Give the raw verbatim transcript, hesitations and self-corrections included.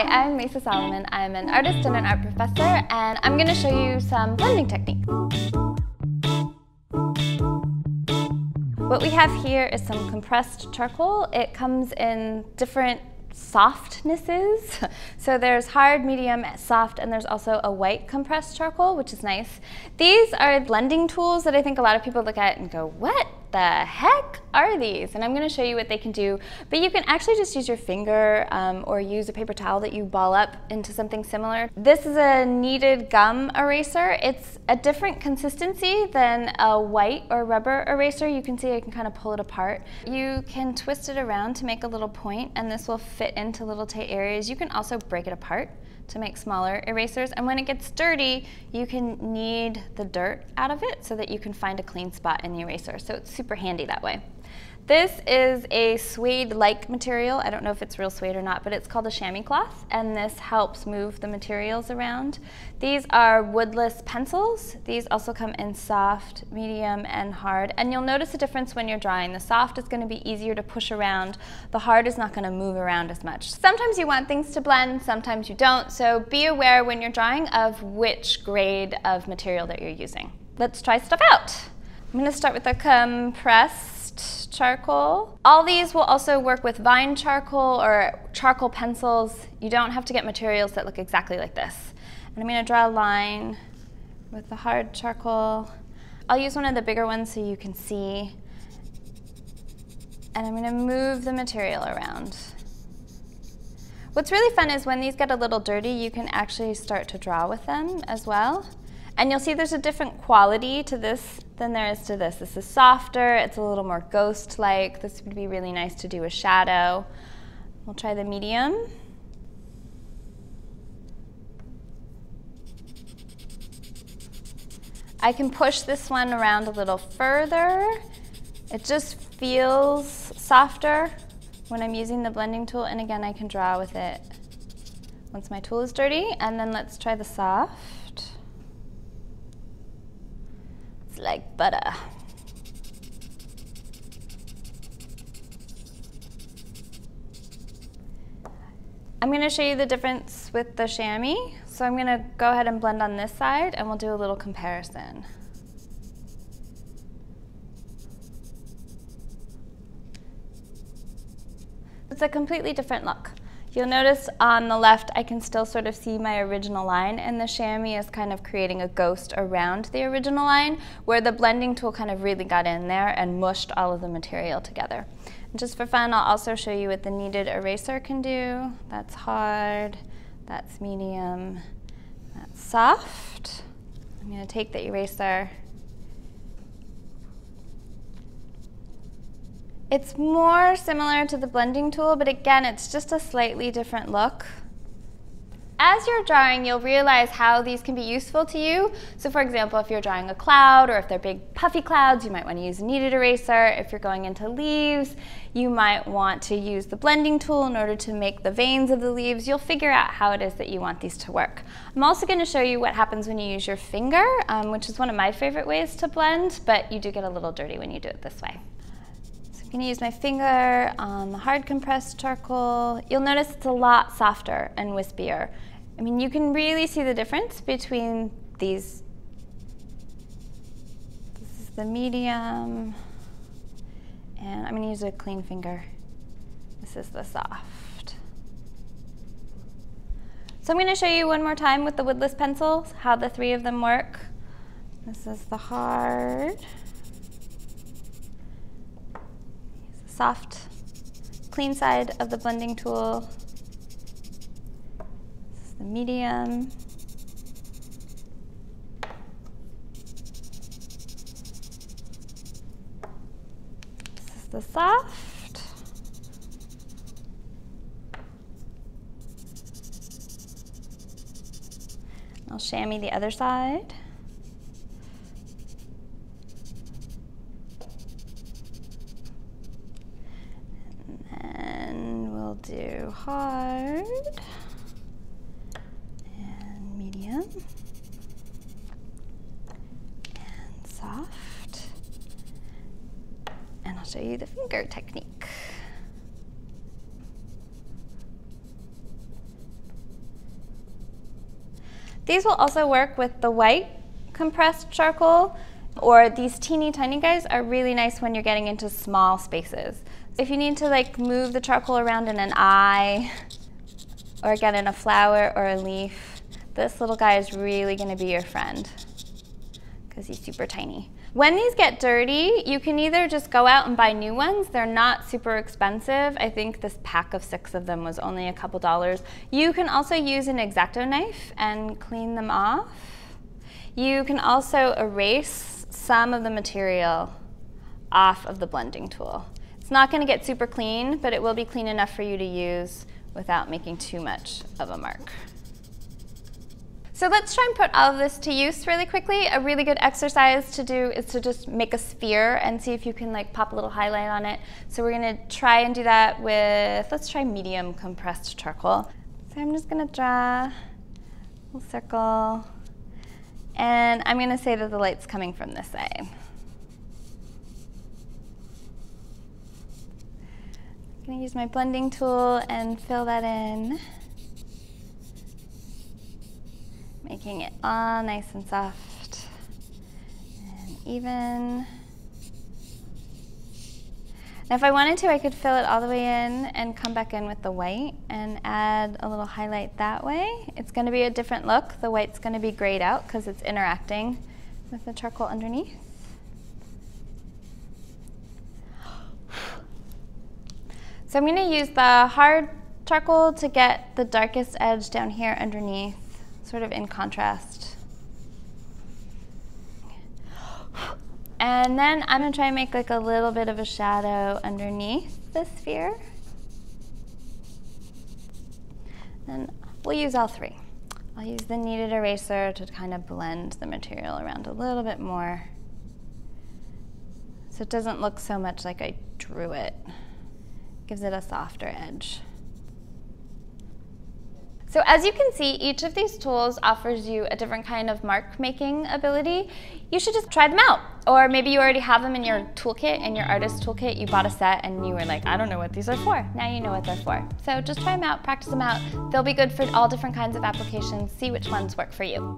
Hi, I'm Lisa Solomon. I'm an artist and an art professor, and I'm going to show you some blending techniques. What we have here is some compressed charcoal. It comes in different softnesses. So there's hard, medium, soft, and there's also a white compressed charcoal, which is nice. These are blending tools that I think a lot of people look at and go, what the heck are these? And I'm going to show you what they can do, but you can actually just use your finger um, or use a paper towel that you ball up into something similar. This is a kneaded gum eraser. It's a different consistency than a white or rubber eraser. You can see I can kind of pull it apart. You can twist it around to make a little point, and this will fit into little tight areas. You can also break it apart to make smaller erasers, and when it gets dirty, you can knead the dirt out of it so that you can find a clean spot in the eraser. So it's super handy that way. This is a suede-like material. I don't know if it's real suede or not, but it's called a chamois cloth, and this helps move the materials around. These are woodless pencils. These also come in soft, medium, and hard, and you'll notice a difference when you're drawing. The soft is going to be easier to push around. The hard is not going to move around as much. Sometimes you want things to blend, sometimes you don't, so be aware when you're drawing of which grade of material that you're using. Let's try stuff out. I'm going to start with a compress charcoal. All these will also work with vine charcoal or charcoal pencils. You don't have to get materials that look exactly like this. And I'm going to draw a line with the hard charcoal. I'll use one of the bigger ones so you can see. And I'm going to move the material around. What's really fun is when these get a little dirty, you can actually start to draw with them as well. And you'll see there's a different quality to this than there is to this. This is softer, it's a little more ghost-like. This would be really nice to do a shadow. We'll try the medium. I can push this one around a little further. It just feels softer when I'm using the blending tool, and again, I can draw with it once my tool is dirty. And then let's try the soft. Like butter. I'm going to show you the difference with the chamois. So I'm going to go ahead and blend on this side, and we'll do a little comparison. It's a completely different look. You'll notice on the left I can still sort of see my original line, and the chamois is kind of creating a ghost around the original line, where the blending tool kind of really got in there and mushed all of the material together. And just for fun, I'll also show you what the kneaded eraser can do. That's hard, that's medium, that's soft. I'm going to take the eraser. It's more similar to the blending tool, but again, it's just a slightly different look. As you're drawing, you'll realize how these can be useful to you. So for example, if you're drawing a cloud, or if they're big puffy clouds, you might want to use a kneaded eraser. If you're going into leaves, you might want to use the blending tool in order to make the veins of the leaves. You'll figure out how it is that you want these to work. I'm also going to show you what happens when you use your finger, um, which is one of my favorite ways to blend, but you do get a little dirty when you do it this way. I'm going to use my finger on the hard compressed charcoal. You'll notice it's a lot softer and wispier. I mean, you can really see the difference between these. This is the medium, and I'm going to use a clean finger. This is the soft. So I'm going to show you one more time with the woodless pencils how the three of them work. This is the hard. Soft, clean side of the blending tool. This is the medium. This is the soft. I'll chamois the other side. Do hard and medium and soft, and I'll show you the finger technique. These will also work with the white compressed charcoal, or these teeny tiny guys are really nice when you're getting into small spaces. If you need to like move the charcoal around in an eye, or get in a flower or a leaf, this little guy is really gonna be your friend, because he's super tiny. When these get dirty, you can either just go out and buy new ones. They're not super expensive. I think this pack of six of them was only a couple dollars. You can also use an X-Acto knife and clean them off. You can also erase some of the material off of the blending tool. It's not going to get super clean, but it will be clean enough for you to use without making too much of a mark. So let's try and put all of this to use really quickly. A really good exercise to do is to just make a sphere and see if you can like pop a little highlight on it. So we're gonna try and do that with, let's try medium compressed charcoal. So I'm just gonna draw a little circle, and I'm gonna say that the light's coming from this side. I'm gonna use my blending tool and fill that in, making it all nice and soft and even. Now if I wanted to, I could fill it all the way in and come back in with the white and add a little highlight that way. It's gonna be a different look. The white's gonna be grayed out because it's interacting with the charcoal underneath. So I'm gonna use the hard charcoal to get the darkest edge down here underneath, sort of in contrast. And then I'm gonna try and make like a little bit of a shadow underneath the sphere. And we'll use all three. I'll use the kneaded eraser to kind of blend the material around a little bit more, so it doesn't look so much like I drew it. Gives it a softer edge. So as you can see, each of these tools offers you a different kind of mark making ability. You should just try them out. Or maybe you already have them in your toolkit, in your artist toolkit. You bought a set and you were like, I don't know what these are for. Now you know what they're for. So just try them out, practice them out. They'll be good for all different kinds of applications. See which ones work for you.